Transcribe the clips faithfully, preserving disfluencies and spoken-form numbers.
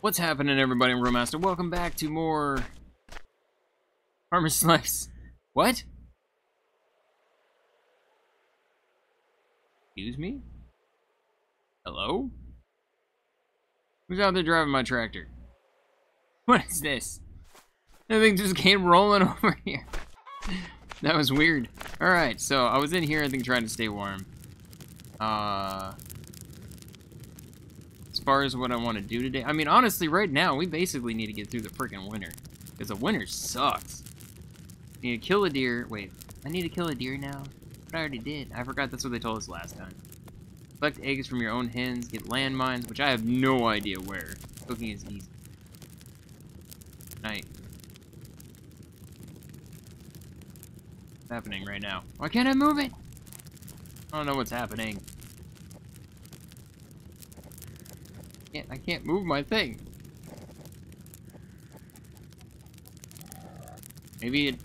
What's happening, everybody? I'm Room Master. Welcome back to more Farmer's Life. What? Excuse me? Hello? Who's out there driving my tractor? What is this? That thing just came rolling over here. That was weird. Alright, so I was in here, I think, trying to stay warm. Uh... As far as what I want to do today, I mean, honestly, right now, we basically need to get through the freaking winter. Because the winter sucks. I need to kill a deer. Wait, I need to kill a deer now? But I already did. I forgot that's what they told us last time. Collect eggs from your own hens, get landmines, which I have no idea where. Cooking is easy. Night. What's happening right now? Why can't I move it? I don't know what's happening. Can't, I can't move my thing. Maybe it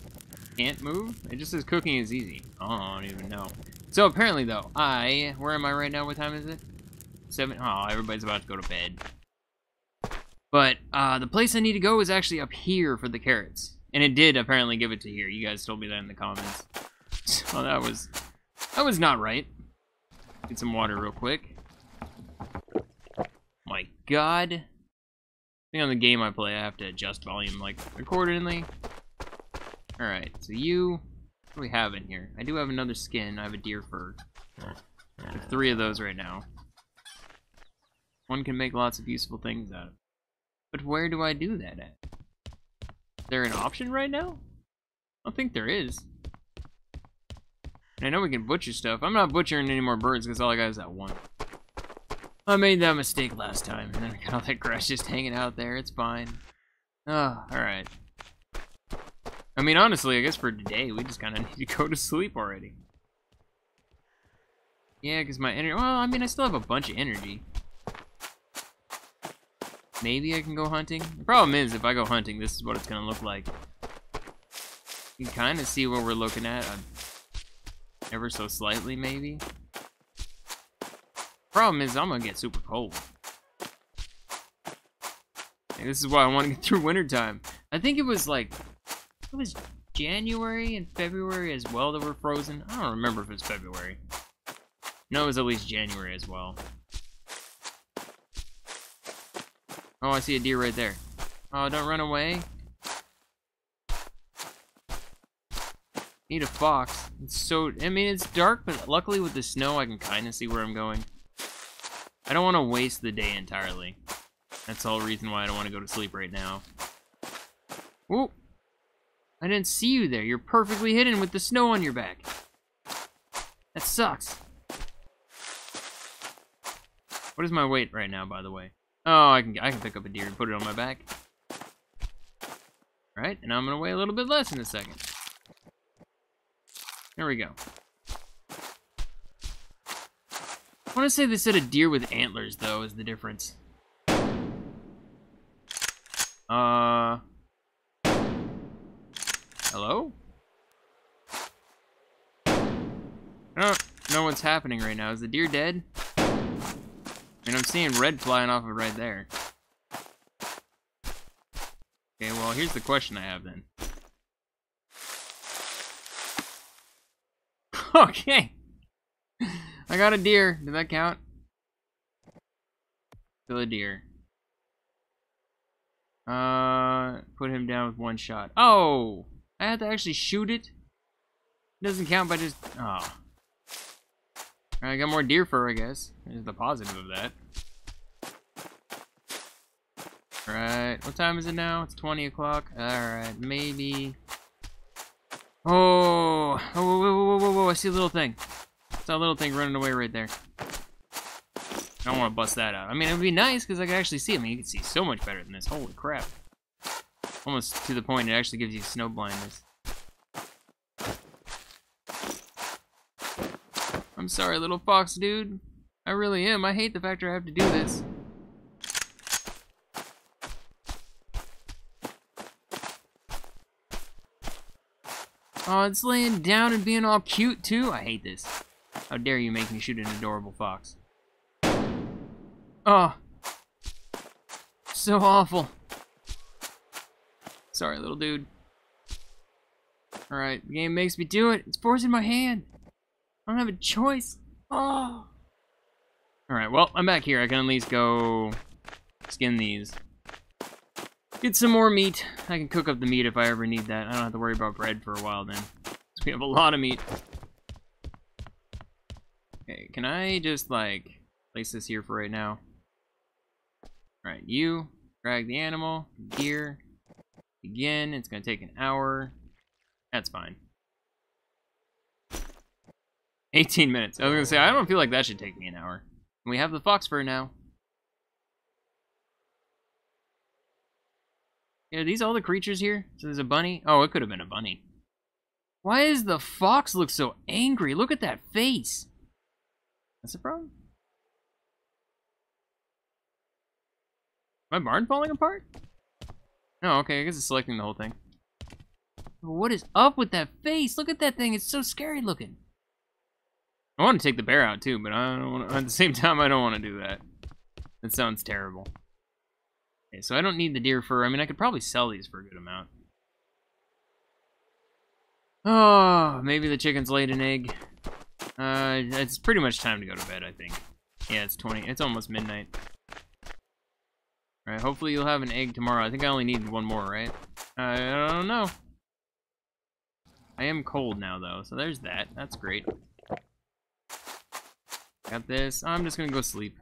can't move? It just says cooking is easy. Oh, I don't even know. So apparently though, I... Where am I right now? What time is it? Seven... Oh, everybody's about to go to bed. But, uh, the place I need to go is actually up here for the carrots. And it did apparently give it to here. You guys told me that in the comments. So that was... That was not right. Get some water real quick. My god. I think on the game I play, I have to adjust volume, like, accordingly. Alright, so you... What do we have in here? I do have another skin. I have a deer fur. I have three of those right now. One can make lots of useful things out of it. But where do I do that at? Is there an option right now? I don't think there is. And I know we can butcher stuff. I'm not butchering any more birds, because all I got is that one. I made that mistake last time, and then I got all that grass just hanging out there. It's fine. Oh, alright. I mean, honestly, I guess for today, we just kind of need to go to sleep already. Yeah, because my energy... Well, I mean, I still have a bunch of energy. Maybe I can go hunting? The problem is, if I go hunting, this is what it's going to look like. You can kind of see what we're looking at. I'm ever so slightly, maybe. Problem is, I'm gonna get super cold. And this is why I want to get through wintertime. I think it was like, it was January and February as well that were frozen. I don't remember if it was February. No, it was at least January as well. Oh, I see a deer right there. Oh, don't run away. Need a fox. It's so, I mean, it's dark, but luckily with the snow, I can kind of see where I'm going. I don't want to waste the day entirely. That's the whole reason why I don't want to go to sleep right now. Whoa! I didn't see you there. You're perfectly hidden with the snow on your back. That sucks. What is my weight right now, by the way? Oh, I can I can pick up a deer and put it on my back. All right, and I'm gonna weigh a little bit less in a second. There we go. I want to say they said a deer with antlers, though, is the difference. Uh... Hello? I don't know what's happening right now. Is the deer dead? I mean, I'm seeing red flying off of right there. Okay, well, here's the question I have, then. Okay! I got a deer. Did that count? Still a deer. Uh, put him down with one shot. Oh! I had to actually shoot it? It doesn't count by just... Oh. I got more deer fur, I guess. There's the positive of that. Alright. What time is it now? It's twenty o'clock. Alright. Maybe... Oh! Oh, whoa, whoa, whoa, whoa, whoa. I see a little thing. That little thing running away right there. I don't want to bust that out. I mean, it would be nice because I could actually see it. I mean, you can see so much better than this. Holy crap. Almost to the point it actually gives you snow blindness. I'm sorry, little fox dude. I really am. I hate the fact that I have to do this. Oh, it's laying down and being all cute too. I hate this. How dare you make me shoot an adorable fox? Oh. so awful. Sorry, little dude. Alright, the game makes me do it. It's forcing my hand. I don't have a choice. Oh. Alright, well, I'm back here. I can at least go skin these. Get some more meat. I can cook up the meat if I ever need that. I don't have to worry about bread for a while then. We have a lot of meat. Okay, can I just, like, place this here for right now? Alright, you. Drag the animal. Gear. Again, it's going to take an hour. That's fine. eighteen minutes. I was going to say, I don't feel like that should take me an hour. And we have the fox fur now. Yeah, are these all the creatures here? So there's a bunny. Oh, it could have been a bunny. Why does the fox look so angry? Look at that face. That's a problem. My barn falling apart? No, okay, I guess it's selecting the whole thing. What is up with that face? Look at that thing, it's so scary looking. I want to take the bear out too, but I don't want to, at the same time, I don't want to do that. That sounds terrible. Okay, so I don't need the deer fur. I mean, I could probably sell these for a good amount. Oh, maybe the chicken's laid an egg. Uh, it's pretty much time to go to bed, I think. Yeah, it's twenty. It's almost midnight. Alright, hopefully you'll have an egg tomorrow. I think I only need one more, right? I don't know. I am cold now, though, so there's that. That's great. Got this. I'm just gonna go sleep.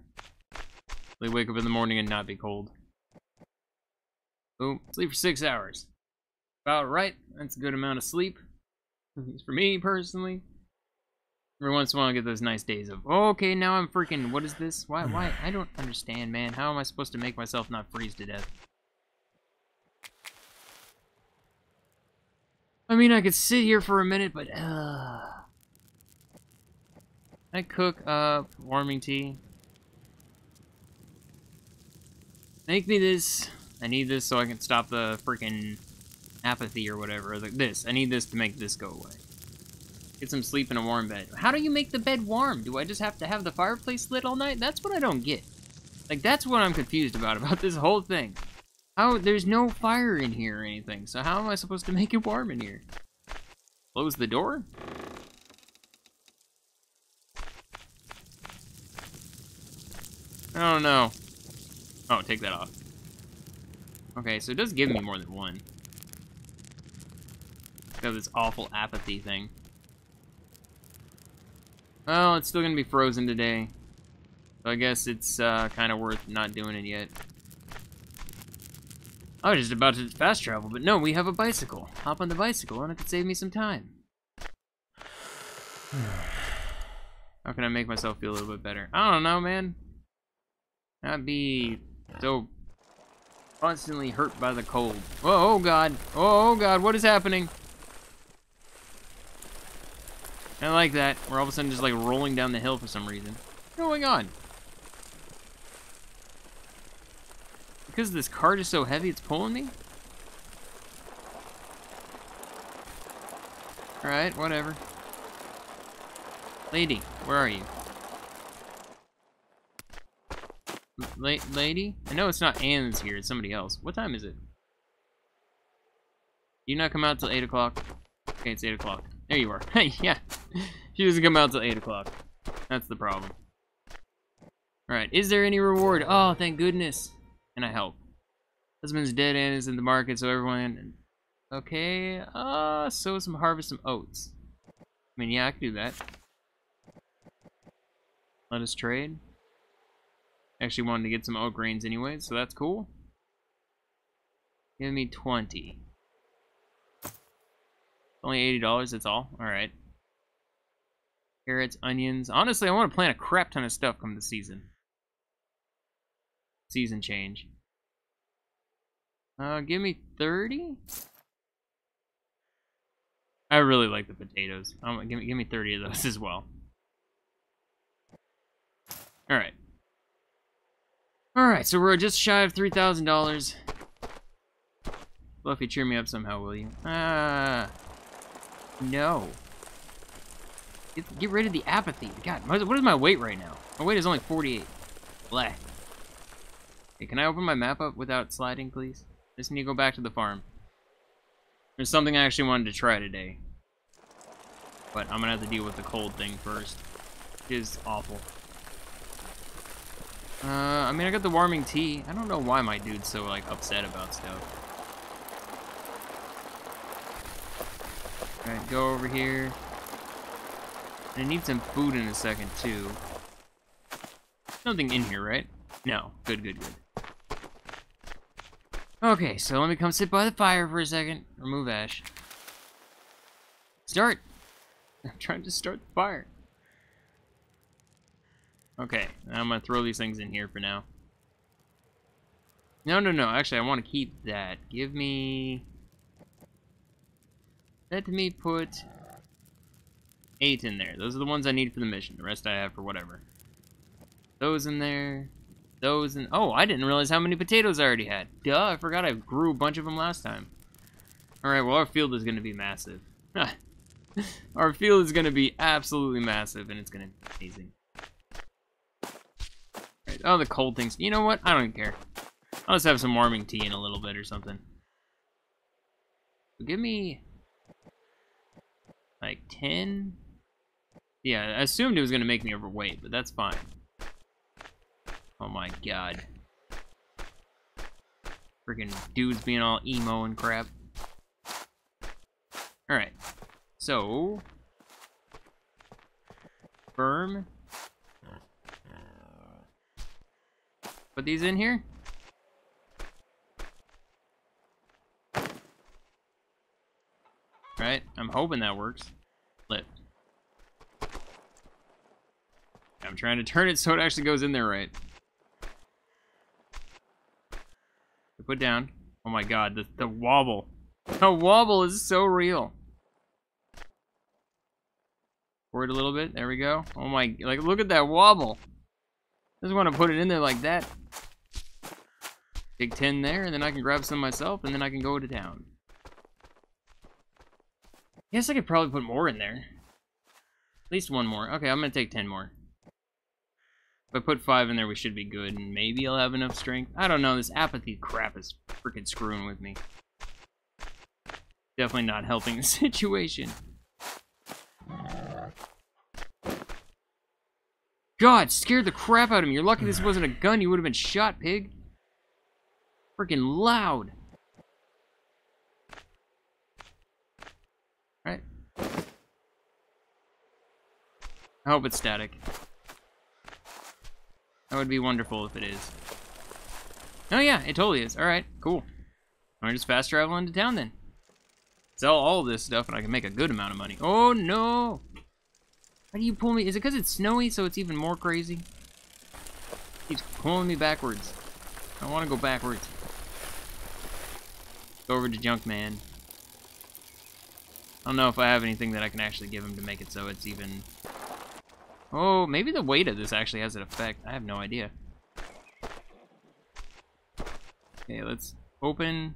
They wake up in the morning and not be cold. Boom. Sleep for six hours. About right. That's a good amount of sleep. For me, personally. Every once in a while I get those nice days of, oh, okay, now I'm freaking, what is this? Why, why? I don't understand, man. How am I supposed to make myself not freeze to death? I mean, I could sit here for a minute, but, uh... I cook up warming tea. Make me this. I need this so I can stop the freaking apathy or whatever. Like this. I need this to make this go away. Get some sleep in a warm bed. How do you make the bed warm? Do I just have to have the fireplace lit all night? That's what I don't get. Like, that's what I'm confused about, about this whole thing. How, there's no fire in here or anything, so how am I supposed to make it warm in here? Close the door? I don't know. Oh, take that off. Okay, so it does give me more than one. So this awful apathy thing. Well, it's still gonna be frozen today, so I guess it's uh, kind of worth not doing it yet. I was just about to fast travel, but no, we have a bicycle. Hop on the bicycle, and it could save me some time. How can I make myself feel a little bit better? I don't know, man. Not be so constantly hurt by the cold. Oh, oh God. Oh, oh God, what is happening? I like that. We're all of a sudden just like rolling down the hill for some reason. What's going on? Because this cart is so heavy, it's pulling me? Alright, whatever. Lady, where are you? La lady? I know it's not Anne's here, it's somebody else. What time is it? You not come out till eight o'clock? Okay, it's eight o'clock. There you are. Hey, yeah. She doesn't come out till eight o'clock. That's the problem. Alright, is there any reward? Oh, thank goodness. Can I help? Husband's dead and is in the market, so everyone... Okay, uh, sow some, harvest some oats. I mean, yeah, I can do that. Let us trade. Actually wanted to get some oat grains anyway, so that's cool. Give me twenty. Only eighty dollars, that's all. Alright. Carrots, onions. Honestly, I want to plant a crap ton of stuff come the season. Season change. Uh, give me thirty? I really like the potatoes. Um, give me, give me thirty of those as well. Alright. Alright, so we're just shy of three thousand dollars. Fluffy, cheer me up somehow, will you? Ah... No. Get, get rid of the apathy. God, what is my weight right now? My weight is only forty-eight. Blah. Hey, can I open my map up without sliding, please? I just need to go back to the farm. There's something I actually wanted to try today. But I'm gonna have to deal with the cold thing first. It is awful. Uh, I mean, I got the warming tea. I don't know why my dude's so, like, upset about stuff. Alright, go over here. I need some food in a second, too. Nothing in here, right? No. Good, good, good. Okay, so let me come sit by the fire for a second. Remove ash. Start! I'm trying to start the fire. Okay, I'm gonna throw these things in here for now. No, no, no. Actually, I want to keep that. Give me... Let me put... eight in there. Those are the ones I need for the mission. The rest I have for whatever. Those in there. Those in... Oh, I didn't realize how many potatoes I already had. Duh, I forgot I grew a bunch of them last time. Alright, well, our field is gonna be massive. Our field is gonna be absolutely massive, and it's gonna be amazing. Right. Oh, the cold things. You know what? I don't care. I'll just have some warming tea in a little bit or something. So give me... like, ten? Yeah, I assumed it was gonna make me overweight, but that's fine. Oh my god. Freaking dudes being all emo and crap. Alright. So... firm. Put these in here. Alright, I'm hoping that works. Lit. I'm trying to turn it so it actually goes in there right. Put down. Oh my god, the, the wobble. The wobble is so real. Forward a little bit. There we go. Oh my, like, look at that wobble. I just want to put it in there like that. Take ten there, and then I can grab some myself, and then I can go to town. Guess I could probably put more in there. At least one more. Okay, I'm gonna take ten more. If I put five in there, we should be good, and maybe I'll have enough strength. I don't know, this apathy crap is freaking screwing with me. Definitely not helping the situation. God, scared the crap out of me. You're lucky this wasn't a gun. You would have been shot, pig. Freaking loud. All right. I hope it's static. That would be wonderful if it is. Oh yeah, it totally is. All right, cool. I'm gonna just fast travel into town then. Sell all this stuff and I can make a good amount of money. Oh no! Why do you pull me? Is it because it's snowy, so it's even more crazy? It keeps pulling me backwards. I want to go backwards. Go over to Junkman. I don't know if I have anything that I can actually give him to make it so it's even... Oh, maybe the weight of this actually has an effect. I have no idea. Okay, let's open.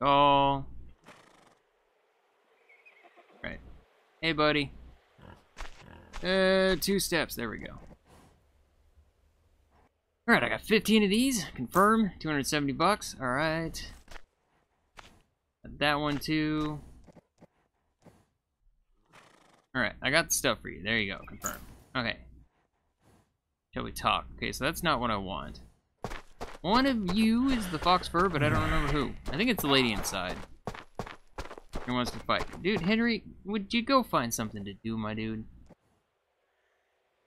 All. Right. Hey, buddy. Uh, two steps. There we go. Alright, I got fifteen of these. Confirm. two hundred seventy bucks. Alright. That one, too. Alright, I got stuff for you. There you go. Confirm. Okay. Shall we talk? Okay, so that's not what I want. One of you is the fox fur, but I don't remember who. I think it's the lady inside. Who wants to fight? Dude, Henry, would you go find something to do, my dude?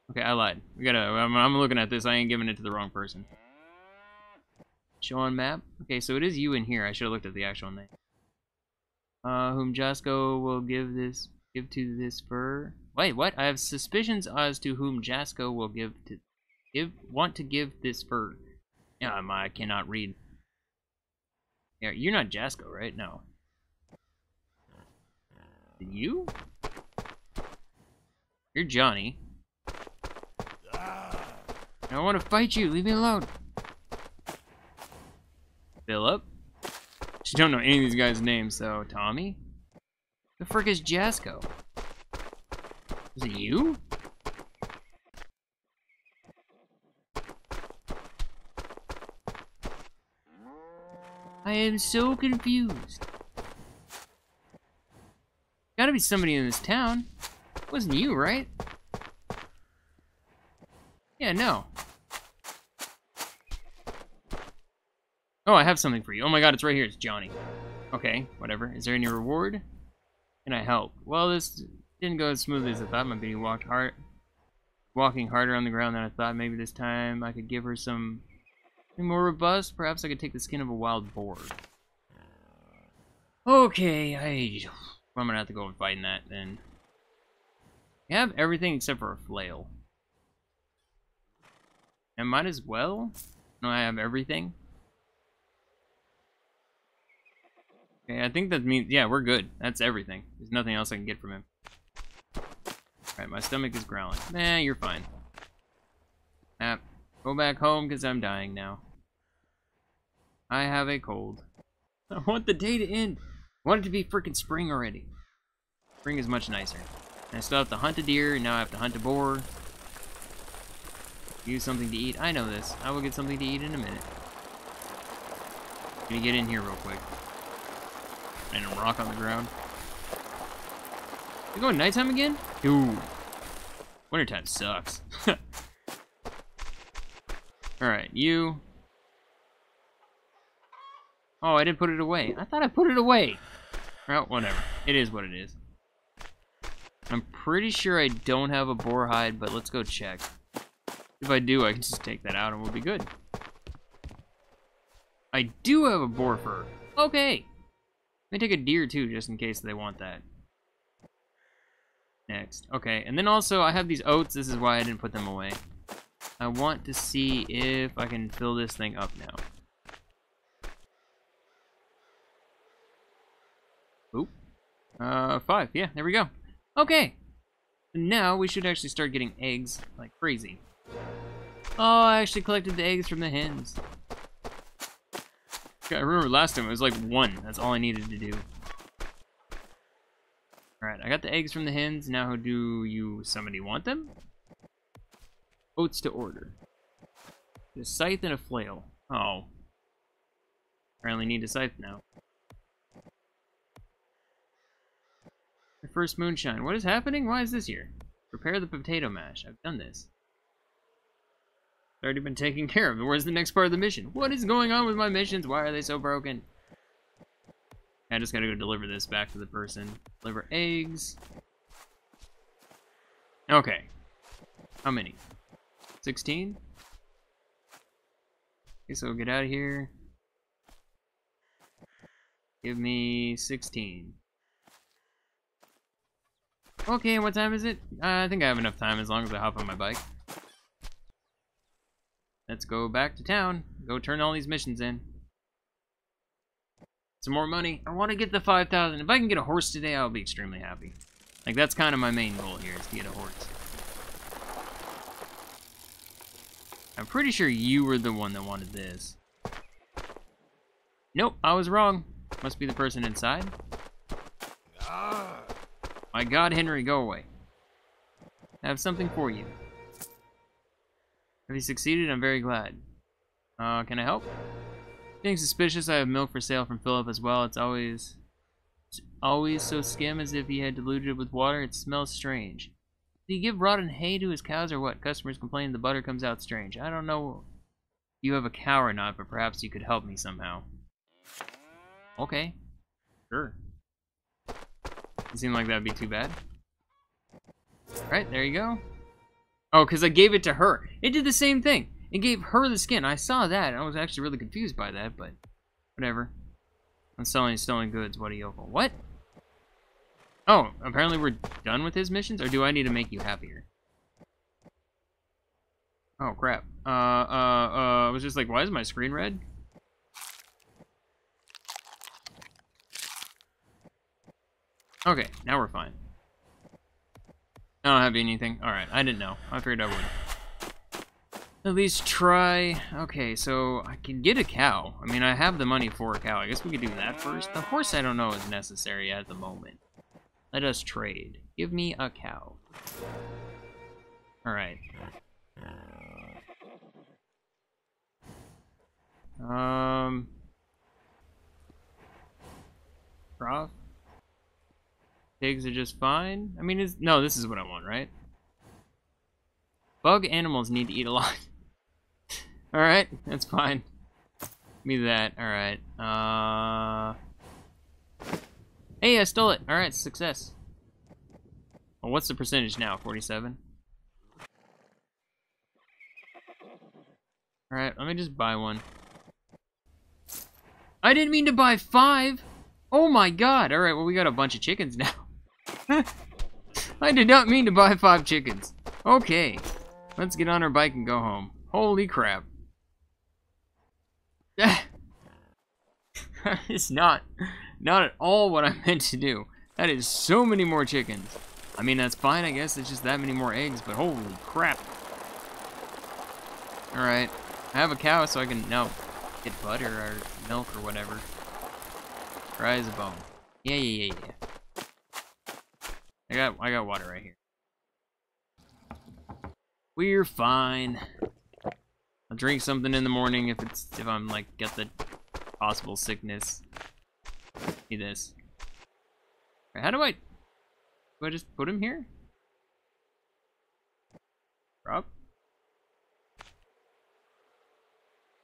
Okay, I lied. We gotta. I'm, I'm looking at this. I ain't giving it to the wrong person. Show on map. Okay, so it is you in here. I should have looked at the actual name. Uh, whom Jasko will give this give to this fur. Wait, what? I have suspicions as to whom Jasko will give to give want to give this fur. Yeah, um, I cannot read. Yeah, you're not Jasko, right? No. You? You're Johnny. I don't want to fight you. Leave me alone. Philip. Just don't know any of these guys' names, so Tommy? The frick is Jasko? Is it you? I am so confused. Gotta be somebody in this town. It wasn't you, right? Yeah, no. Oh, I have something for you. Oh my god, it's right here. It's Johnny. Okay, whatever. Is there any reward? Can I help? Well, this didn't go as smoothly as I thought. My baby walked hard, walking harder on the ground than I thought. Maybe this time I could give her some more robust. Perhaps I could take the skin of a wild boar. Okay, I... I'm gonna have to go and find that then. We have everything except for a flail. And might as well. No, I have everything. Okay, I think that means, yeah, we're good. That's everything. There's nothing else I can get from him. Alright, my stomach is growling. Nah, you're fine. Ah, go back home because I'm dying now. I have a cold. I want the day to end. I want it to be freaking spring already. Spring is much nicer. And I still have to hunt a deer, and now I have to hunt a boar. Use something to eat. I know this. I will get something to eat in a minute. Let me get in here real quick. And a rock on the ground. You going nighttime again? Dude. Wintertime sucks. Alright, you. Oh, I didn't put it away. I thought I put it away. Well, whatever. It is what it is. I'm pretty sure I don't have a boar hide, but let's go check. If I do, I can just take that out and we'll be good. I do have a boar fur. Okay. Let me take a deer too, just in case they want that. Next. Okay, and then also I have these oats. This is why I didn't put them away. I want to see if I can fill this thing up now. Oop. Uh, five. Yeah, there we go. Okay. Now we should actually start getting eggs like crazy. Oh, I actually collected the eggs from the hens. I remember last time it was like one. That's all I needed to do. Alright, I got the eggs from the hens. Now do you... somebody want them? Oats to order. A scythe and a flail. Oh. Apparently need a scythe now. The first moonshine. What is happening? Why is this here? Prepare the potato mash. I've done this. It's already been taken care of. Where's the next part of the mission? What is going on with my missions? Why are they so broken? I just gotta go deliver this back to the person. Deliver eggs. Okay. How many? sixteen? Okay, so get out of here. Give me sixteen. Okay, what time is it? Uh, I think I have enough time as long as I hop on my bike. Let's go back to town. Go turn all these missions in. Some more money. I want to get the five thousand. If I can get a horse today, I'll be extremely happy. Like, that's kind of my main goal here, is to get a horse. I'm pretty sure you were the one that wanted this. Nope, I was wrong. Must be the person inside. Ah. My God, Henry, go away. I have something for you. Have you succeeded? I'm very glad. Uh, can I help? Being suspicious, I have milk for sale from Philip as well. It's always, it's always so skim as if he had diluted it with water. It smells strange. Do you give rotten hay to his cows or what? Customers complain the butter comes out strange. I don't know if you have a cow or not, but perhaps you could help me somehow. Okay. Sure. Doesn't seem like that would be too bad. Alright, there you go. Oh, because I gave it to her. It did the same thing. It gave her the skin. I saw that. I was actually really confused by that, but whatever. I'm selling stolen goods. What a yokel. What? Oh, apparently we're done with his missions? Or do I need to make you happier? Oh, crap. Uh, uh, uh, I was just like, why is my screen red? Okay, now we're fine. I don't have anything. Alright, I didn't know. I figured I would. At least try... Okay, so I can get a cow. I mean, I have the money for a cow. I guess we could do that first. The horse, I don't know, is necessary at the moment. Let us trade. Give me a cow. Alright. Um... trough. Pigs are just fine. I mean, is no, this is what I want, right? Bug animals need to eat a lot. Alright, that's fine. Give me that. Alright. Uh... Hey, I stole it. Alright, success. Well, what's the percentage now? forty-seven? Alright, let me just buy one. I didn't mean to buy five! Oh my god! Alright, well, we got a bunch of chickens now. I did not mean to buy five chickens. Okay. Let's get on our bike and go home. Holy crap. It's not, not at all what I meant to do. That is so many more chickens. I mean, that's fine, I guess. It's just that many more eggs, but holy crap. Alright. I have a cow so I can, no, get butter or milk or whatever. Rise a bone. Yeah, yeah, yeah, yeah. I got, I got water right here. We're fine. I'll drink something in the morning if it's if I'm like got the possible sickness. See this. Right, how do I? Do I just put him here? Drop.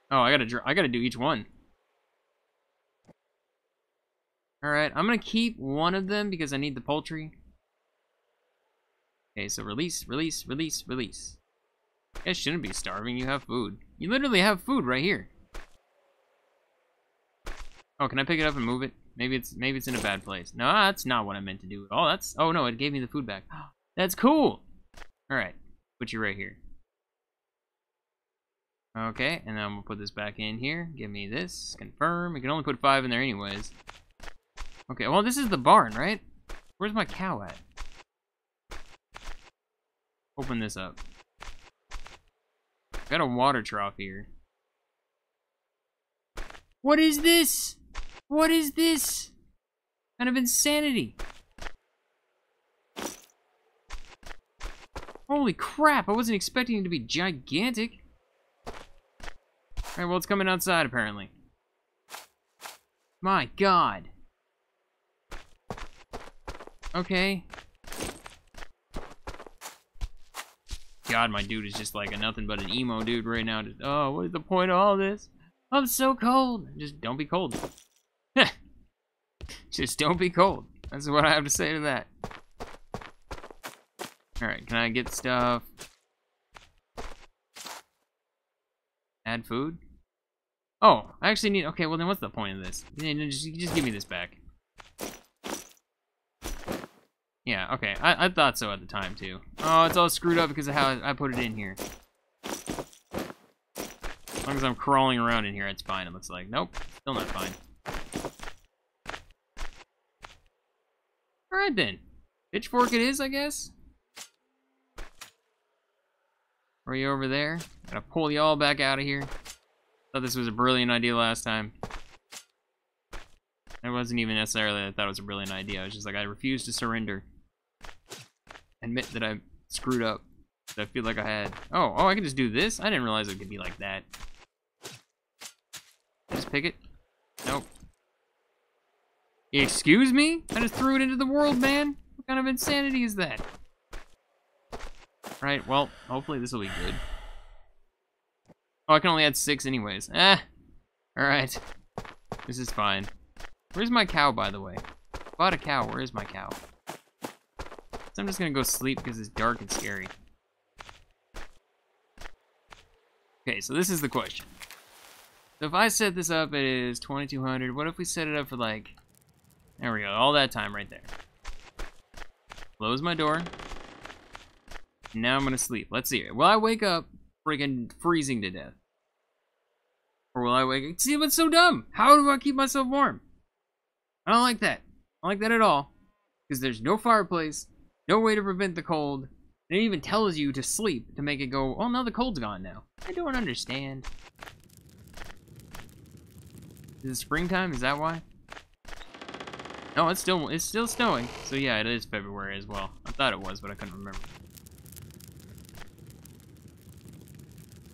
Oh, I gotta I gotta do each one. Alright, I'm gonna keep one of them because I need the poultry. Okay, so release, release, release, release. You guys shouldn't be starving, you have food. You literally have food right here. Oh, can I pick it up and move it? Maybe it's maybe it's in a bad place. No, that's not what I meant to do at all. That's oh no, it gave me the food back. That's cool! Alright, put you right here. Okay, and then we'll put this back in here. Give me this. Confirm. We can only put five in there anyways. Okay, well, this is the barn, right? Where's my cow at? Open this up. Got a water trough here. What is this? What is this? Kind of insanity. Holy crap, I wasn't expecting it to be gigantic. Alright, well, it's coming outside, apparently. My god. Okay. God, my dude is just like a nothing but an emo dude right now. Just, oh, what is the point of all this? I'm so cold. Just don't be cold. Just don't be cold. That's what I have to say to that. Alright, can I get stuff? Add food? Oh, I actually need... Okay, well then what's the point of this? Just, just give me this back. Yeah, okay. I, I thought so at the time, too. Oh, it's all screwed up because of how I put it in here. As long as I'm crawling around in here, it's fine, it looks like. Nope, still not fine. Alright then. Pitchfork it is, I guess? Are you over there? Gotta pull you all back out of here. Thought this was a brilliant idea last time. It wasn't even necessarily I thought it was a brilliant idea. I was just like, I refuse to surrender. Admit that I screwed up. I feel like I had. Oh, oh, I can just do this? I didn't realize it could be like that. Just pick it. Nope. Excuse me? I just threw it into the world, man. What kind of insanity is that? Right, well, hopefully this will be good. Oh, I can only add six anyways. Ah! Alright. This is fine. Where's my cow, by the way? Bought a cow. Where is my cow? So I'm just gonna go sleep because it's dark and scary. Okay, so this is the question. So if I set this up, it is twenty-two hundred. What if we set it up for like... There we go. All that time right there. Close my door. Now I'm gonna sleep. Let's see. Will I wake up freaking freezing to death? Or will I wake up... See, what's so dumb? How do I keep myself warm? I don't like that. I don't like that at all. Because there's no fireplace, no way to prevent the cold. And it even tells you to sleep to make it go, oh no, the cold's gone now. I don't understand. Is it springtime? Is that why? No, it's still it's still snowing. So yeah, it is February as well. I thought it was, but I couldn't remember.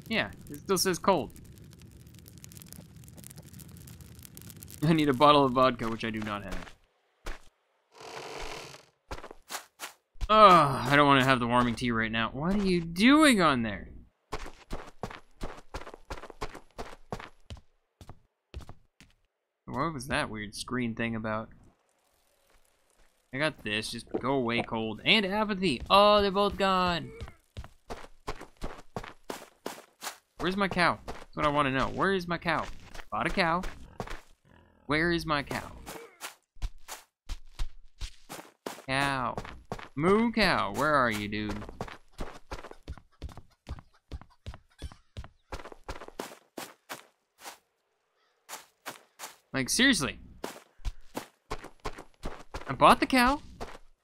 Yeah, it still says cold. I need a bottle of vodka, which I do not have. Oh, I don't want to have the warming tea right now. What are you doing on there? What was that weird screen thing about? I got this. Just go away, cold. And apathy. Oh, they're both gone. Where's my cow? That's what I want to know. Where is my cow? Bought a cow. Where is my cow? Cow. Moo cow. Where are you, dude? Like, seriously. I bought the cow.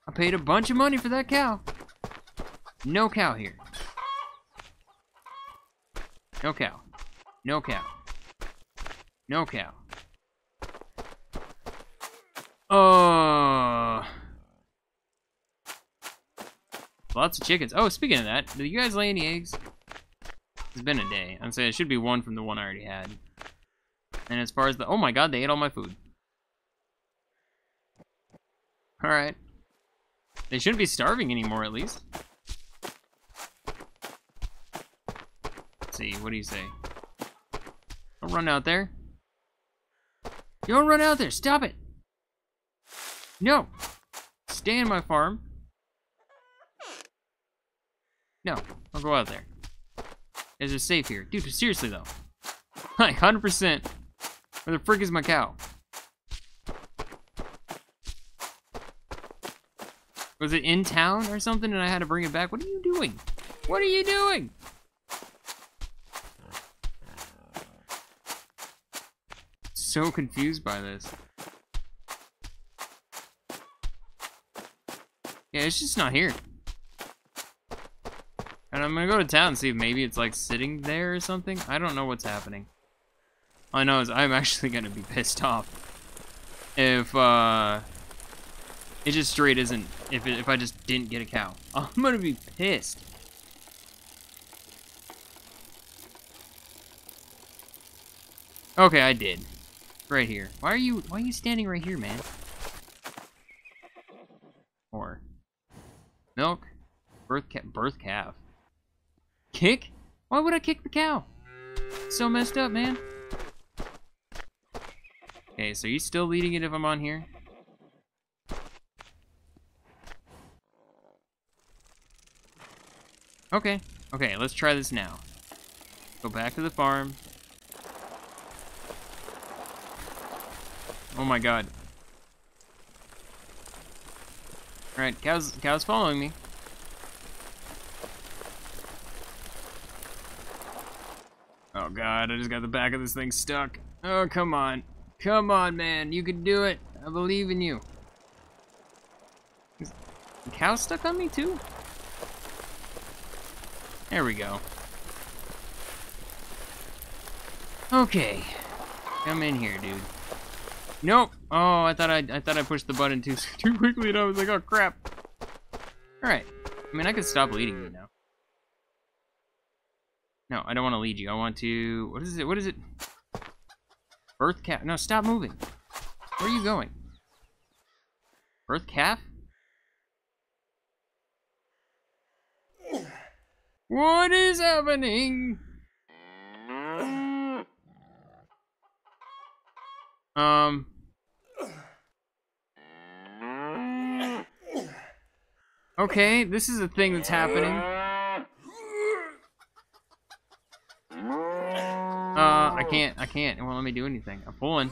I paid a bunch of money for that cow. No cow here. No cow. No cow. No cow. Oh. Lots of chickens. Oh, speaking of that, did you guys lay any eggs? It's been a day. I'm saying it should be one from the one I already had. And as far as the... Oh my god, they ate all my food. Alright. They shouldn't be starving anymore, at least. Let's see, what do you say? Don't run out there. You don't run out there! Stop it! No! Stay in my farm. No, I'll go out there. Guys are safe here. Dude, seriously, though. Like, one hundred percent. Where the frick is my cow? Was it in town or something and I had to bring it back? What are you doing? What are you doing? So confused by this. Yeah, it's just not here. And I'm gonna go to town and see if maybe it's like sitting there or something. I don't know what's happening. All I know is I'm actually gonna be pissed off if uh, it just straight isn't. If it, if I just didn't get a cow, I'm gonna be pissed. Okay, I did. Right here. Why are you? Why are you standing right here, man? Or milk, birth ca birth calf. Kick? Why would I kick the cow? It's so messed up, man. Okay, so you still leading it if I'm on here? Okay, okay, let's try this now. Go back to the farm. Oh my god. Alright, cow's, cow's following me. Oh god, I just got the back of this thing stuck. Oh, come on. Come on, man, you can do it. I believe in you. Is the cow stuck on me too? There we go. Okay. Come in here, dude. Nope. Oh, I thought I I thought I pushed the button too too quickly and I was like, oh crap. Alright. I mean I could stop leading you now. No, I don't want to lead you. I want to what is it? What is it? Birth calf. No, stop moving. Where are you going? Birth calf? What is happening? Um. Okay, this is a thing that's happening. Uh, I can't, I can't. It won't let me do anything. I'm pulling.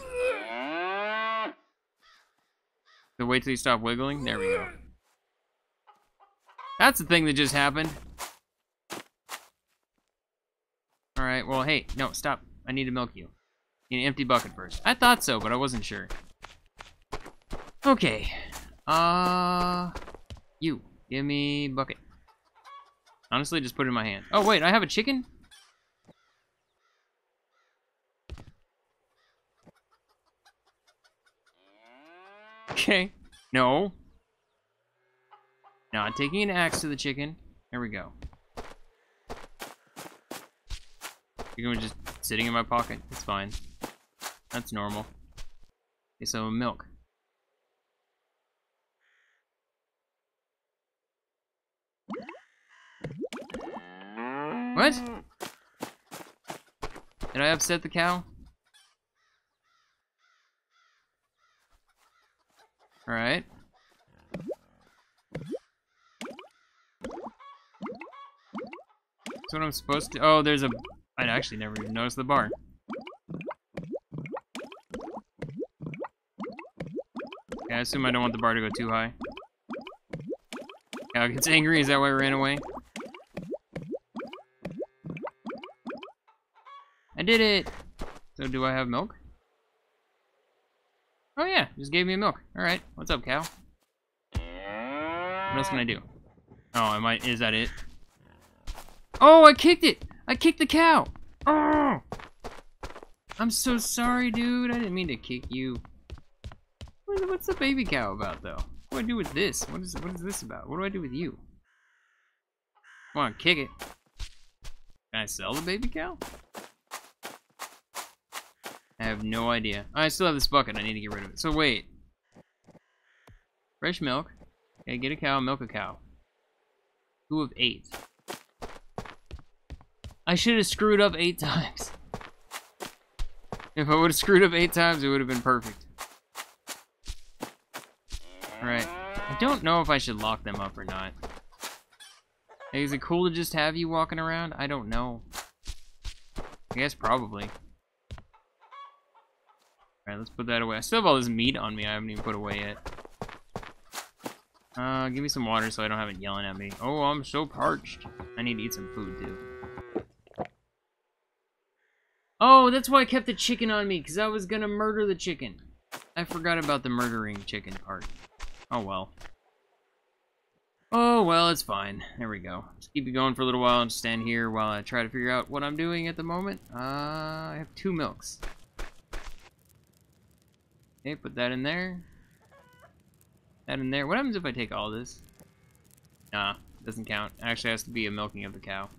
So wait till you stop wiggling. There we go. That's the thing that just happened. Alright, well, hey, no, stop. I need to milk you. You need an empty bucket first. I thought so, but I wasn't sure. Okay. Uh, you. Give me bucket. Honestly, just put it in my hand. Oh, wait, I have a chicken? Okay. No. Not taking an axe to the chicken. There we go. Chicken was just sitting in my pocket. It's fine. That's normal. Okay, so milk. What? Did I upset the cow? Alright. That's what I'm supposed to- oh, there's a- I actually never even noticed the bar. Okay, I assume I don't want the bar to go too high. Cow gets angry, is that why I ran away? I did it! So do I have milk? Oh yeah, just gave me milk. Alright, what's up, cow? What else can I do? Oh, I might- is that it? Oh, I kicked it! I kicked the cow! Oh! I'm so sorry, dude. I didn't mean to kick you. What's the baby cow about, though? What do I do with this? What is, what is this about? What do I do with you? Come on, kick it. Can I sell the baby cow? I have no idea. I still have this bucket. I need to get rid of it. So wait. Fresh milk. Okay, get a cow, milk a cow. Two of eight. I should have screwed up eight times. If I would have screwed up eight times, it would have been perfect. Alright. I don't know if I should lock them up or not. Is it cool to just have you walking around? I don't know. I guess probably. Alright, let's put that away. I still have all this meat on me I haven't even put away yet. Uh, give me some water so I don't have it yelling at me. Oh, I'm so parched. I need to eat some food, too. Oh, that's why I kept the chicken on me, because I was gonna murder the chicken. I forgot about the murdering chicken part. Oh, well. Oh, well, it's fine. There we go. Just keep it going for a little while and stand here while I try to figure out what I'm doing at the moment. Uh, I have two milks. Okay, put that in there. That in there. What happens if I take all this? Nah, doesn't count. Actually, it has to be a milking of the cow.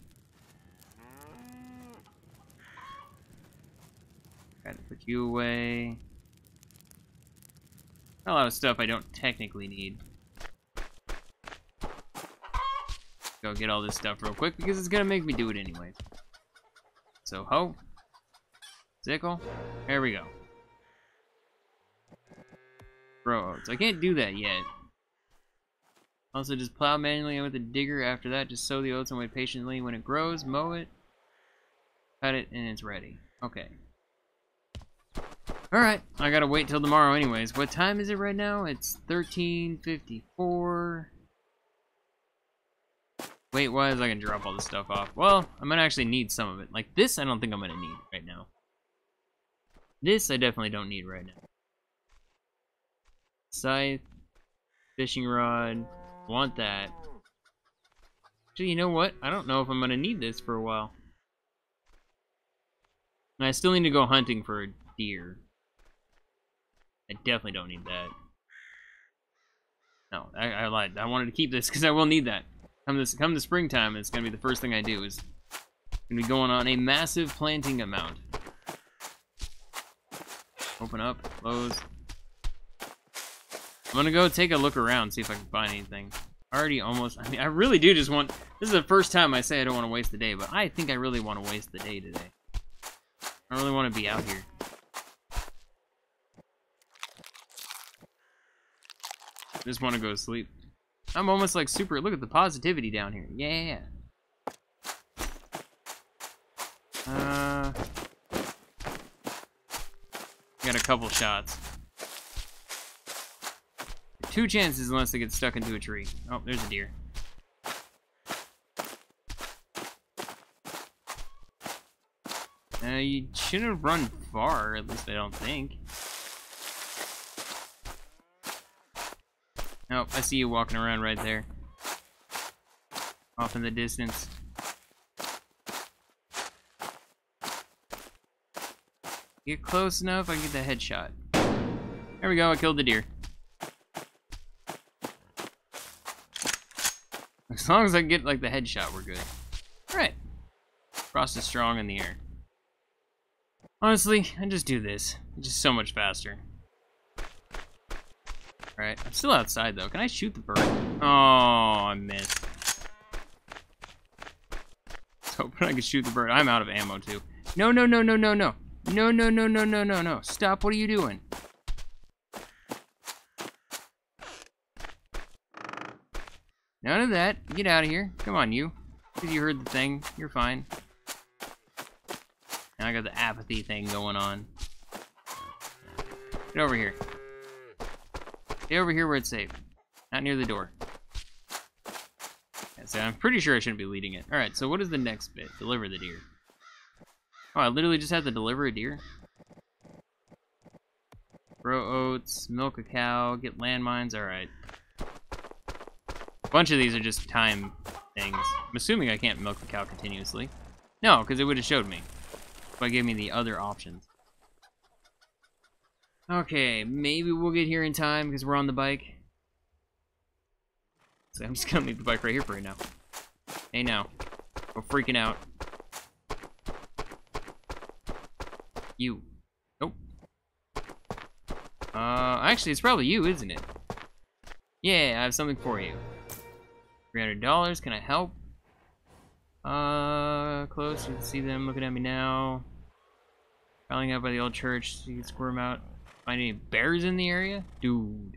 Gotta put you away. Not a lot of stuff I don't technically need. Go get all this stuff real quick because it's gonna make me do it anyway. So ho, sickle. There we go. Grow oats. I can't do that yet. Also, just plow manually and with a digger. After that, just sow the oats and wait patiently. When it grows, mow it, cut it, and it's ready. Okay. Alright, I gotta wait till tomorrow anyways. What time is it right now? It's thirteen fifty-four. Weight-wise, I can drop all this stuff off. Well, I'm gonna actually need some of it. Like this, I don't think I'm gonna need right now. This, I definitely don't need right now. Scythe, fishing rod, want that. Actually, you know what? I don't know if I'm gonna need this for a while. And I still need to go hunting for a deer. I definitely don't need that. No, I, I lied. I wanted to keep this because I will need that. Come this, come the springtime, it's gonna be the first thing I do. Is gonna be going on a massive planting amount. Open up, close. I'm gonna go take a look around, see if I can find anything. Already almost, I mean, I really do just want, this is the first time I say I don't want to waste the day, but I think I really want to waste the day today. I really want to be out here. Just want to go to sleep. I'm almost like super, look at the positivity down here. Yeah. Uh, got a couple shots. Two chances unless they get stuck into a tree. Oh, there's a deer. Uh, you shouldn't run far, at least I don't think. Nope, I see you walking around right there. Off in the distance. Get close enough, I can get the headshot. There we go, I killed the deer. As long as I get, like, the headshot, we're good. Alright. Frost is strong in the air. Honestly, I just do this. It's just so much faster. Alright, I'm still outside, though. Can I shoot the bird? Oh, I missed. hoping I could shoot the bird. I'm out of ammo too. No, no, no, no, no, no. No, no, no, no, no, no, no. Stop, what are you doing? None of that. Get out of here. Come on, you. Because you heard the thing. You're fine. Now I got the apathy thing going on. Get over here. Get over here where it's safe. Not near the door. That's it. I'm pretty sure I shouldn't be leading it. Alright, so what is the next bit? Deliver the deer. Oh, I literally just had to deliver a deer? Grow oats, milk a cow, get landmines. Alright. A bunch of these are just time things. I'm assuming I can't milk the cow continuously. No, because it would have showed me. If I gave me the other options. Okay, maybe we'll get here in time because we're on the bike. So I'm just gonna leave the bike right here for right now. Hey now. We're freaking out. You. Nope. Uh, actually, it's probably you, isn't it? Yeah, I have something for you. three hundred dollars, can I help? Uh, close, you can see them looking at me now. Piling out by the old church, so you can squirm out. Find any bears in the area? Dude.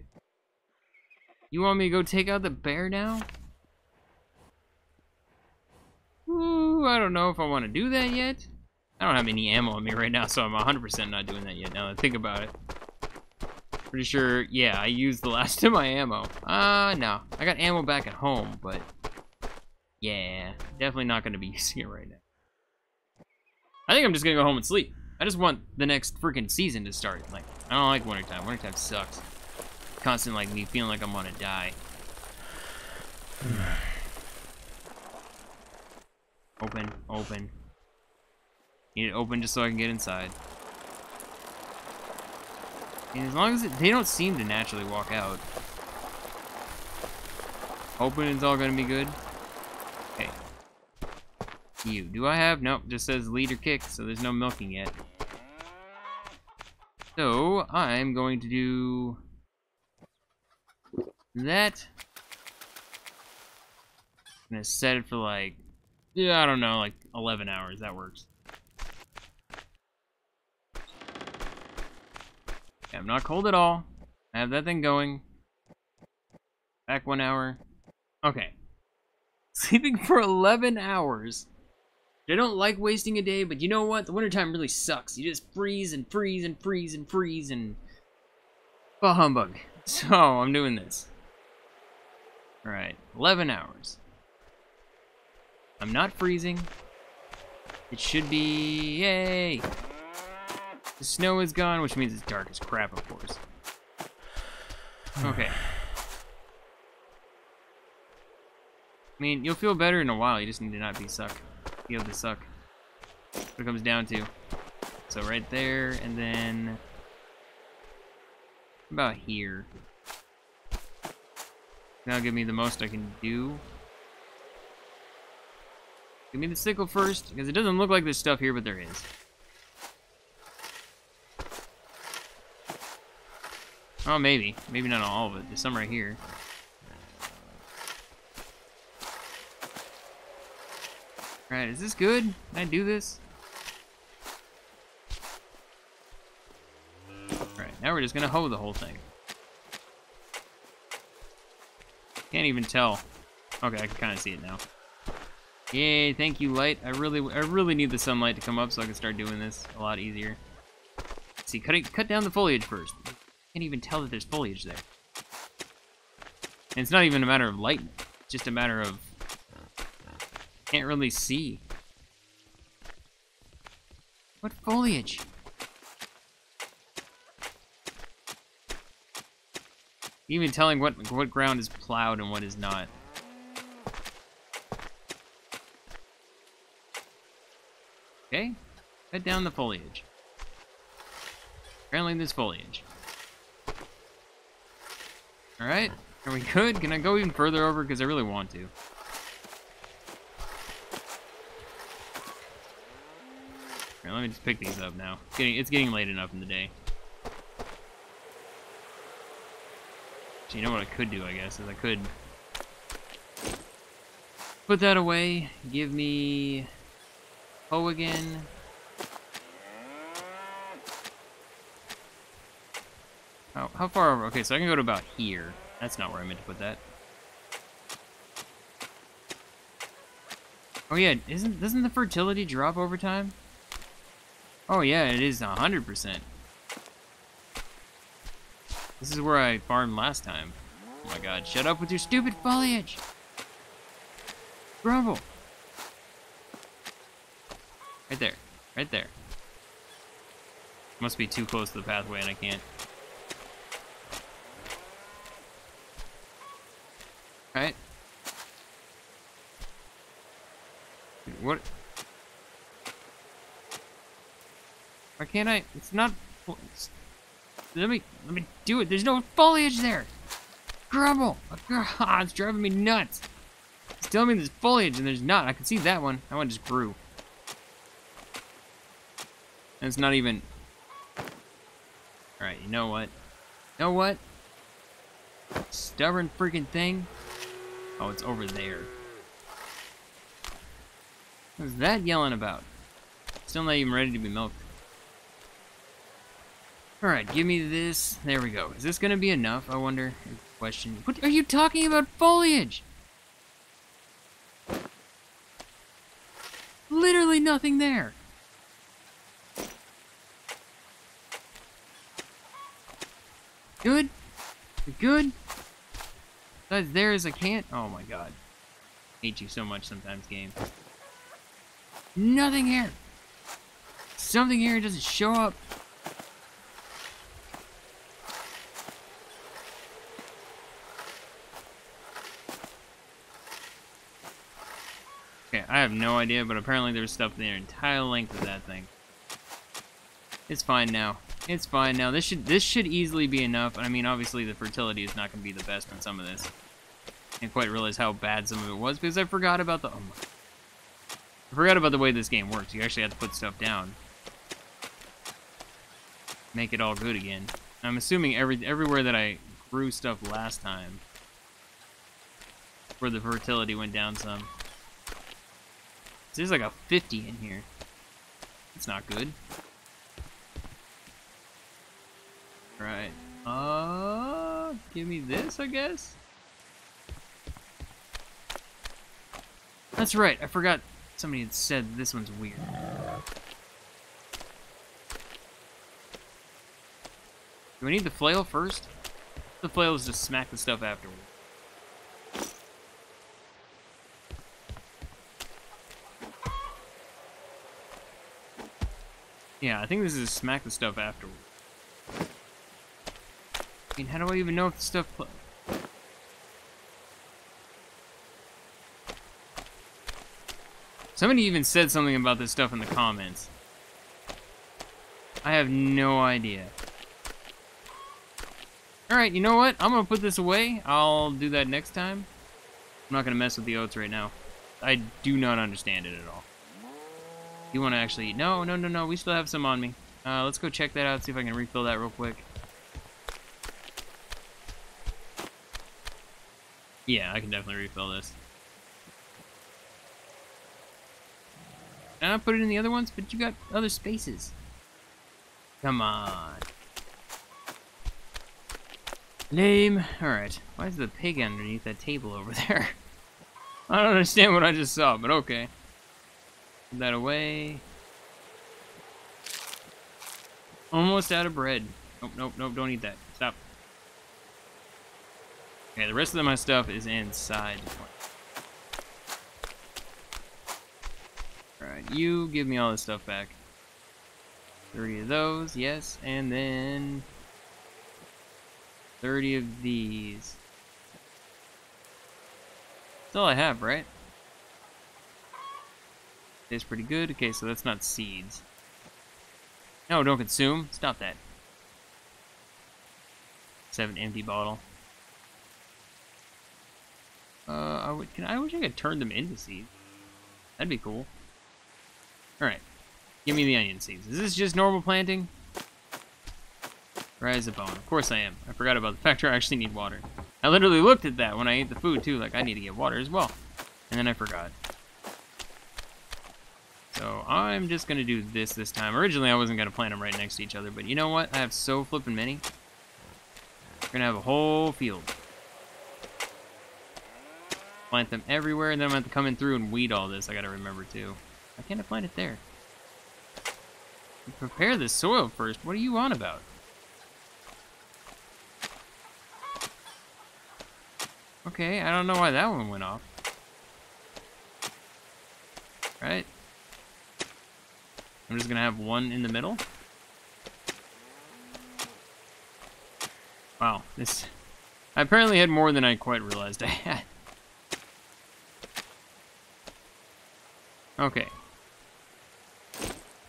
You want me to go take out the bear now? Ooh, I don't know if I want to do that yet. I don't have any ammo on me right now, so I'm one hundred percent not doing that yet. Now that I think about it. Pretty sure, yeah, I used the last of my ammo. Uh, no. I got ammo back at home, but... yeah, definitely not going to be using it right now. I think I'm just going to go home and sleep. I just want the next freaking season to start. Like, I don't like wintertime. Wintertime sucks. Constant, like, me feeling like I'm gonna die. Open, open. Need it open just so I can get inside. And as long as it, they don't seem to naturally walk out. Open, it's all gonna be good. Okay. You, do I have? Nope, just says lead or kick, so there's no milking yet. So, I'm going to do... that. I'm gonna set it for like, yeah, I don't know, like eleven hours. That works. Yeah, I'm not cold at all. I have that thing going. Back one hour. Okay. Sleeping for eleven hours. I don't like wasting a day, but you know what? The wintertime really sucks. You just freeze and freeze and freeze and freeze and... bah humbug. So, I'm doing this. Alright, eleven hours. I'm not freezing. It should be... yay! The snow is gone, which means it's dark as crap, of course. Okay. I mean, you'll feel better in a while. You just need to not be suck. Be able to suck. That's what it comes down to. So, right there, and then... about here. That'll give me the most I can do. Give me the sickle first, because it doesn't look like there's stuff here, but there is. Oh, maybe. Maybe not all of it. There's some right here. Alright, is this good? Can I do this? Now we're just gonna hoe the whole thing. Can't even tell. Okay, I can kind of see it now. Yay! Thank you, light. I really, I really need the sunlight to come up so I can start doing this a lot easier. See, cut it, cut down the foliage first. Can't even tell that there's foliage there. And it's not even a matter of light. It's just a matter of can't really see. What foliage? Even telling what what ground is plowed and what is not. Okay, cut down the foliage. Apparently there's foliage. Alright, are we good? Can I go even further over? Because I really want to. Alright, let me just pick these up now. It's getting, it's getting late enough in the day. You know what I could do, I guess, is I could put that away. Give me Hoe again. How, how far over? Okay, so I can go to about here. That's not where I meant to put that. Oh yeah, isn't doesn't the fertility drop over time? Oh yeah, it is one hundred percent. This is where I farmed last time. Oh my god, shut up with your stupid foliage! Grumble! Right there, right there. Must be too close to the pathway and I can't. Alright. What? Why can't I? It's not. It's, let me let me do it. There's no foliage there. Grumble! Oh, it's driving me nuts. It's telling me there's foliage and there's not. I can see that one. That one just grew. And it's not even. Alright, you know what? You know what? Stubborn freaking thing. Oh, it's over there. What's that yelling about? Still not even ready to be milked. Alright, give me this. There we go. Is this gonna be enough? I wonder. Question. What are you talking about foliage? Literally nothing there. Good? Good? Besides there is I can't. Oh my god. Hate you so much sometimes, game. Nothing here. Something here doesn't show up. Okay, I have no idea, but apparently there's stuff in the entire length of that thing. It's fine now. It's fine now. This should this should easily be enough. I mean, obviously the fertility is not going to be the best on some of this. I didn't quite realize how bad some of it was because I forgot about the. Oh my, I forgot about the way this game works. You actually have to put stuff down, make it all good again. I'm assuming every everywhere that I grew stuff last time, where the fertility went down some. So there's like a fifty in here. It's not good. Right. Uh, give me this, I guess. That's right. I forgot. Somebody had said this one's weird. Do I need the flail first? The flail is just smack the stuff afterward. Yeah, I think this is smack the stuff afterward. I mean, how do I even know if the stuff... Somebody even said something about this stuff in the comments. I have no idea. Alright, you know what? I'm gonna put this away. I'll do that next time. I'm not gonna mess with the oats right now. I do not understand it at all. You wanna actually... No, no, no, no. We still have some on me. Uh, let's go check that out, see if I can refill that real quick. Yeah, I can definitely refill this. And I put it in the other ones, but you got other spaces. Come on. Name. Alright. Why is the pig underneath that table over there? I don't understand what I just saw, but okay. Put that away. Almost out of bread. Nope, nope, nope, don't eat that. Stop. Okay, the rest of my stuff is inside. Alright, you give me all this stuff back. thirty of those, yes, and then thirty of these. That's all I have, right? Tastes pretty good. Okay, so that's not seeds. No, don't consume. Stop that. Seven empty bottle. Uh, I would. Can I, I wish I could turn them into seeds. That'd be cool. Alright, give me the onion seeds. Is this just normal planting? Rise a bone. Of course I am. I forgot about the fact I actually need water. I literally looked at that when I ate the food too, like I need to get water as well. And then I forgot. So I'm just going to do this this time. Originally, I wasn't going to plant them right next to each other, but you know what? I have so flippin' many. We're going to have a whole field. Plant them everywhere, and then I'm going to have to come in through and weed all this. I got to remember, too. Why can't I plant it there? Prepare the soil first. What are you on about? Okay, I don't know why that one went off. Right? I'm just gonna have one in the middle. Wow, this... I apparently had more than I quite realized I had. Okay.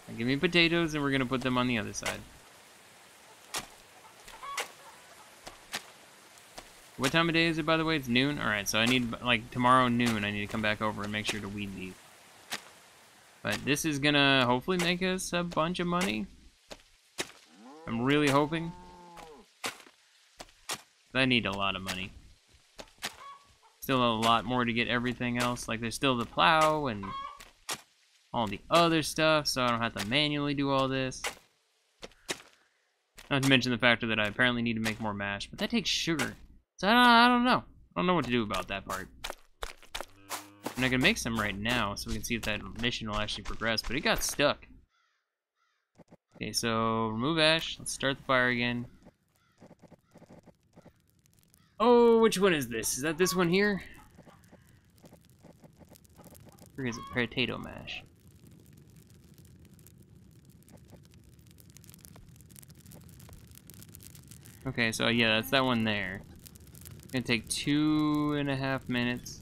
Now give me potatoes and we're gonna put them on the other side. What time of day is it, by the way? It's noon? Alright, so I need, like, tomorrow noon, I need to come back over and make sure to weed these. But this is gonna hopefully make us a bunch of money. I'm really hoping. I need a lot of money. Still a lot more to get everything else. Like, there's still the plow and all the other stuff, so I don't have to manually do all this. Not to mention the factor that I apparently need to make more mash, but that takes sugar. So I don't, I don't know. I don't know what to do about that part. I'm not gonna make some right now, so we can see if that mission will actually progress, but it got stuck. Okay, so remove ash. Let's start the fire again. Oh, which one is this? Is that this one here? Or is it potato mash? Okay, so yeah, that's that one there. Gonna take two and a half minutes.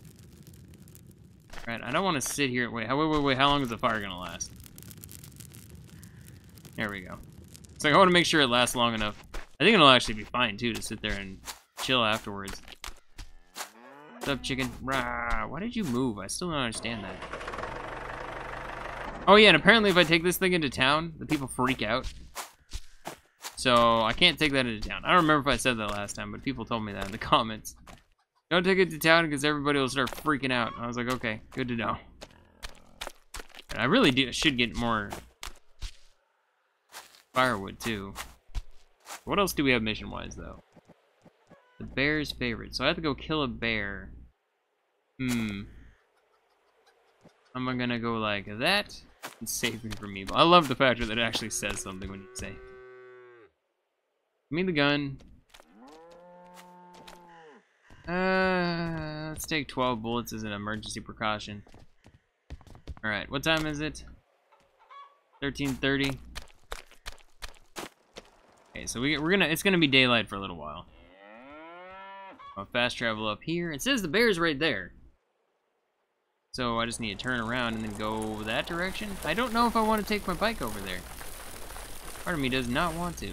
Alright, I don't want to sit here. Wait, wait, wait, wait. How long is the fire gonna last? There we go. So I want to make sure it lasts long enough. I think it'll actually be fine too to sit there and chill afterwards. What's up, chicken? Rah! Why did you move? I still don't understand that. Oh yeah, and apparently if I take this thing into town, the people freak out. So I can't take that into town. I don't remember if I said that last time, but people told me that in the comments. Don't take it to town because everybody will start freaking out. I was like, okay, good to know. And I really do should get more firewood too. What else do we have mission-wise though? The bear's favorite. So I have to go kill a bear. Hmm. I'm gonna go like that and save me from evil. I love the fact that it actually says something when you say. Give me the gun. Uh, let's take twelve bullets as an emergency precaution. Alright, what time is it? thirteen thirty. Okay, so we, we're gonna, it's gonna be daylight for a little while. I'll fast travel up here. It says the bear's right there. So I just need to turn around and then go that direction. I don't know if I want to take my bike over there. Part of me does not want to.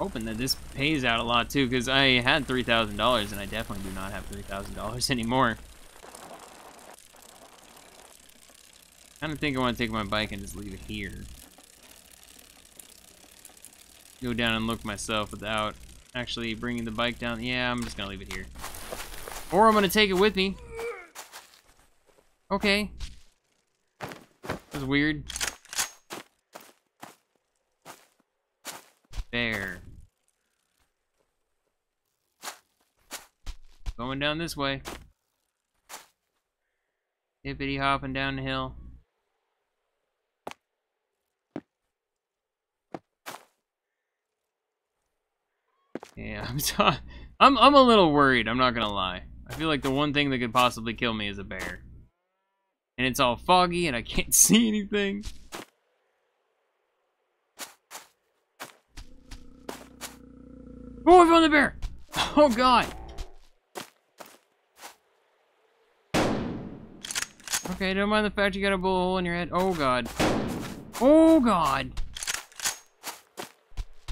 Hoping that this pays out a lot too, because I had three thousand dollars and I definitely do not have three thousand dollars anymore. I don't think I want to take my bike and just leave it here. Go down and look myself without actually bringing the bike down. Yeah, I'm just going to leave it here. Or I'm going to take it with me. Okay. That was weird. There. Going down this way. Hippity hopping down the hill. Yeah, I'm t I'm I'm a little worried, I'm not gonna lie. I feel like the one thing that could possibly kill me is a bear. And it's all foggy and I can't see anything. Oh, I found the bear! Oh, God! Okay, don't mind the fact you got a bullet hole in your head. Oh, God. Oh, God!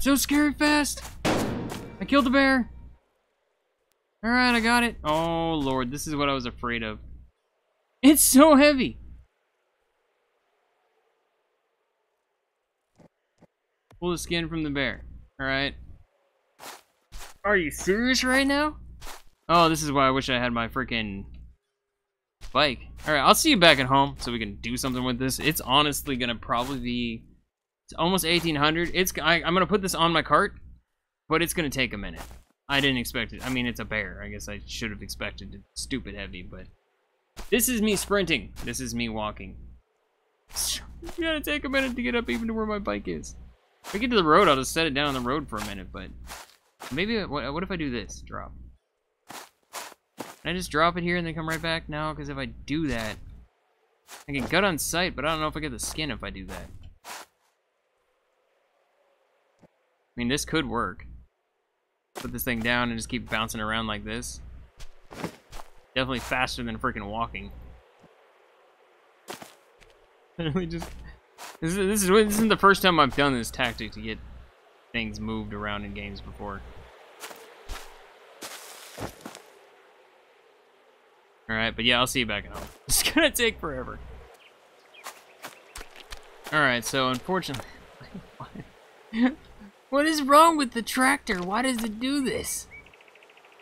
So scary fast! I killed the bear! Alright, I got it. Oh, Lord, this is what I was afraid of. It's so heavy! Pull the skin from the bear. Alright. Are you serious right now? Oh, this is why I wish I had my freaking spike. All right, I'll see you back at home so we can do something with this. It's honestly gonna probably be, it's almost eighteen hundred. It's I, I'm gonna put this on my cart, but it's gonna take a minute. I didn't expect it. I mean, it's a bear. I guess I should have expected it. Stupid heavy, but this is me sprinting. This is me walking. It's gonna take a minute to get up even to where my bike is. If I get to the road, I'll just set it down on the road for a minute, but maybe, what, what if I do this? Drop. Can I just drop it here and then come right back? No, because if I do that, I can gut on sight, but I don't know if I get the skin if I do that. I mean, this could work. Put this thing down and just keep bouncing around like this. Definitely faster than freaking walking. Literally just... This is, this is this isn't the first time I've done this tactic to get things moved around in games before. Alright, but yeah, I'll see you back at home. It's gonna take forever. Alright, so unfortunately... What is wrong with the tractor? Why does it do this?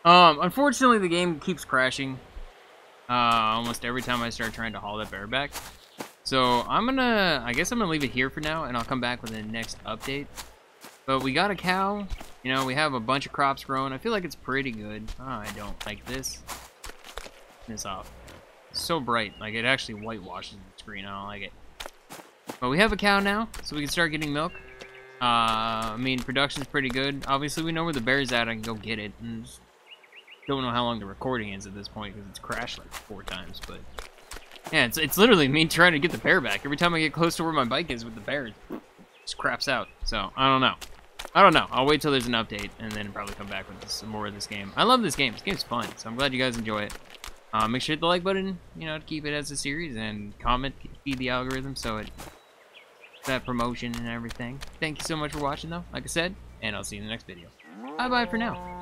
Um, unfortunately the game keeps crashing. Uh, almost every time I start trying to haul that bear back. So I'm gonna, I guess I'm gonna leave it here for now, and I'll come back with the next update. But we got a cow, you know, we have a bunch of crops growing. I feel like it's pretty good. Oh, I don't like this. Turn this off. It's so bright, like it actually whitewashes the screen. I don't like it. But we have a cow now, so we can start getting milk. Uh, I mean, production's pretty good. Obviously, we know where the bear's at. I can go get it. And just don't know how long the recording is at this point because it's crashed like four times, but... Yeah, it's, it's literally me trying to get the bear back. Every time I get close to where my bike is with the bear, it just craps out. So, I don't know. I don't know. I'll wait till there's an update and then probably come back with some more of this game. I love this game. This game's fun, so I'm glad you guys enjoy it. Uh, make sure to hit the like button, you know, to keep it as a series, and comment, feed the algorithm so it that promotion and everything. Thank you so much for watching, though, like I said, and I'll see you in the next video. Bye-bye for now.